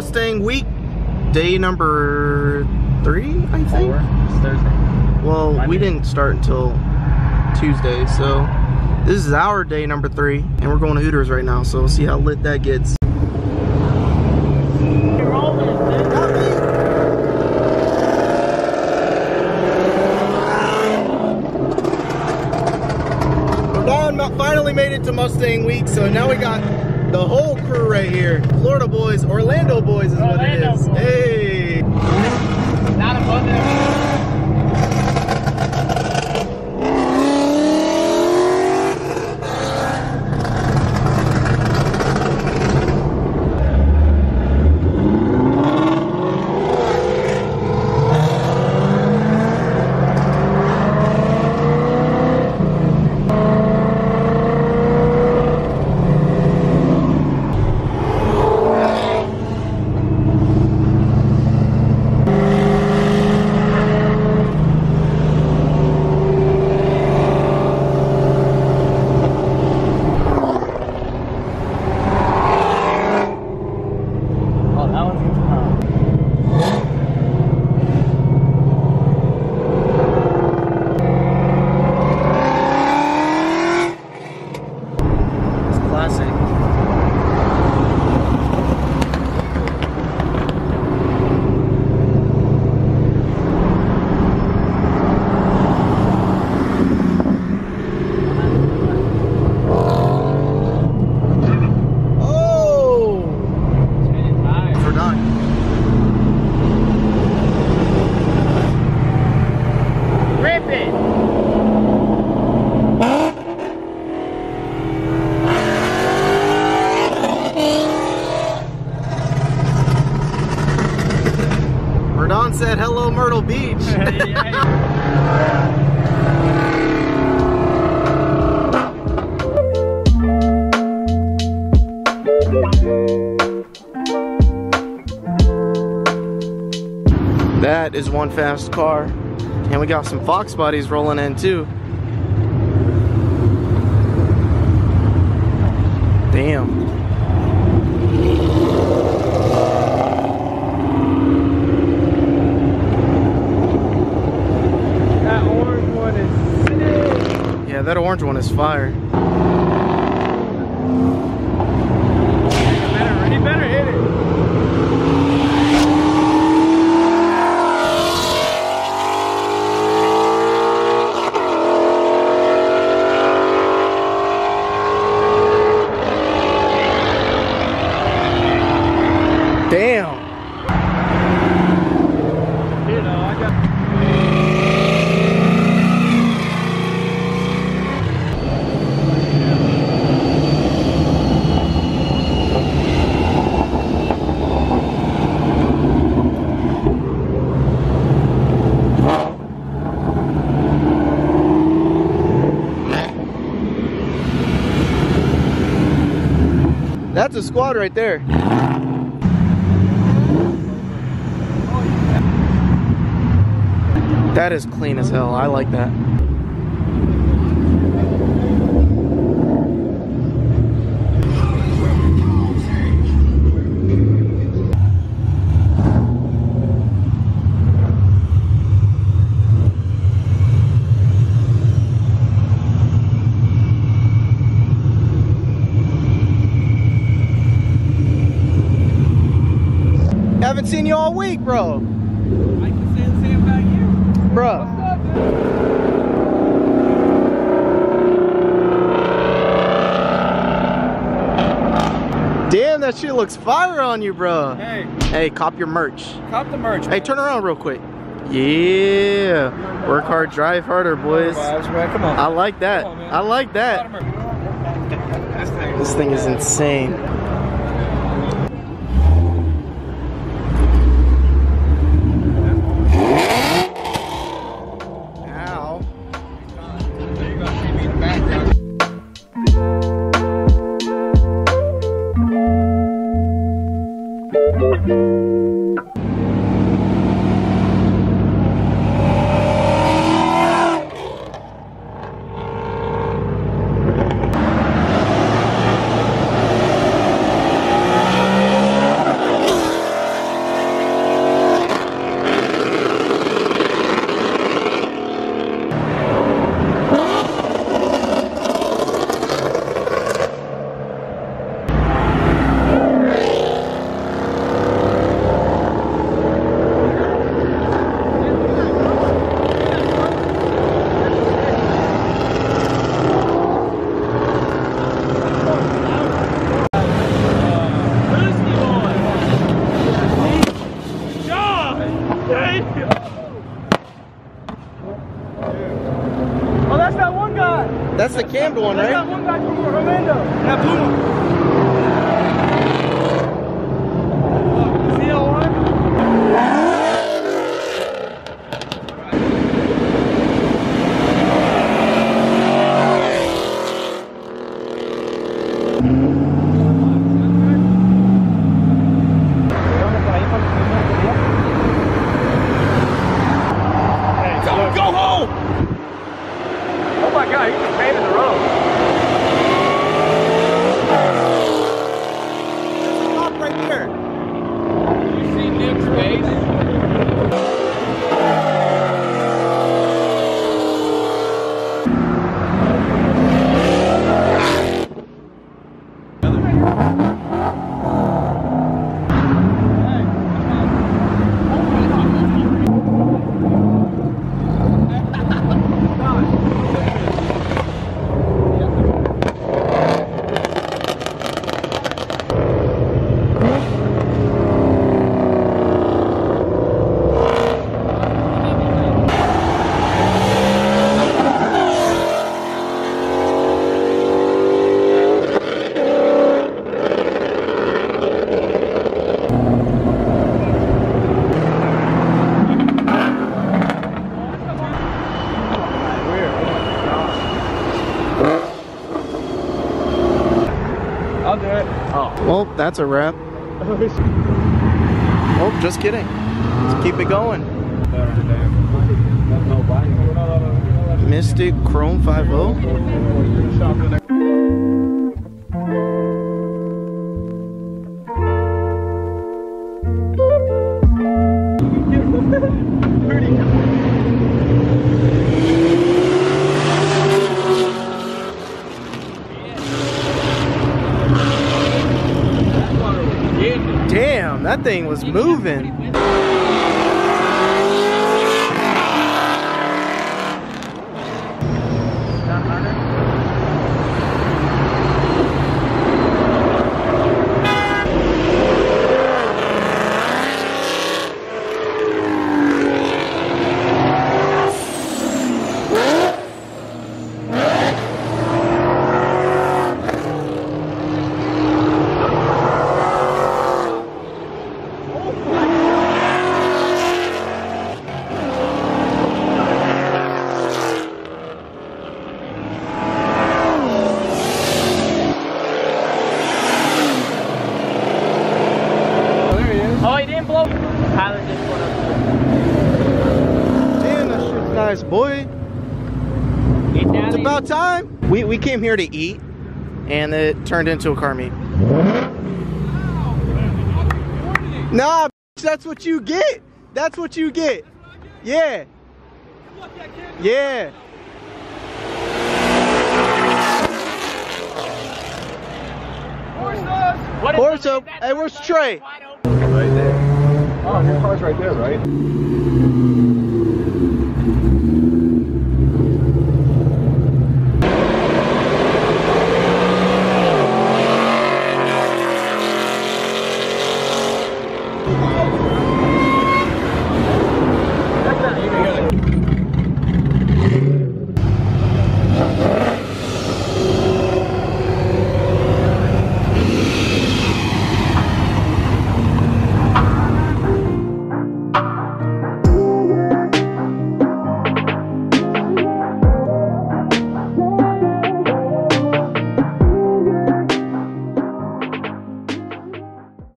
Mustang Week, day number 3, I think. 4. It's Thursday. Well, Monday. We didn't start until Tuesday, so this is our day number 3, and we're going to Hooters right now. So we'll see how lit that gets. Finally made it to Mustang Week, so now we got the whole crew right here. Florida boys, Orlando boys is what it is. Boys. Hey! Not above said hello Myrtle Beach. That is one fast car, and we got some Fox bodies rolling in too. Damn. Yeah, that orange one is fire. You better hit it. Damn. That's a squad right there. That is clean as hell. I like that. Haven't seen you all week, bro. I can say the same about you. Bro. What's up, man? Damn, that shit looks fire on you, bro. Hey. Hey, cop your merch. Cop the merch. Hey, turn around real quick. Yeah. Work hard, drive harder, boys. Come on. I like that. Come on, man. I like that. This thing is insane. yet. Oh, well, that's a wrap. Oh, just kidding. Let's keep it going. Mystic Chrome 5.0. Damn, that thing was moving. Nice boy. It's about time. We came here to eat and it turned into a car meet. Nah, that's what you get. That's what you get. Yeah. Yeah. Horse up. Hey, where's Trey? Right there. Oh, your car's right there, right?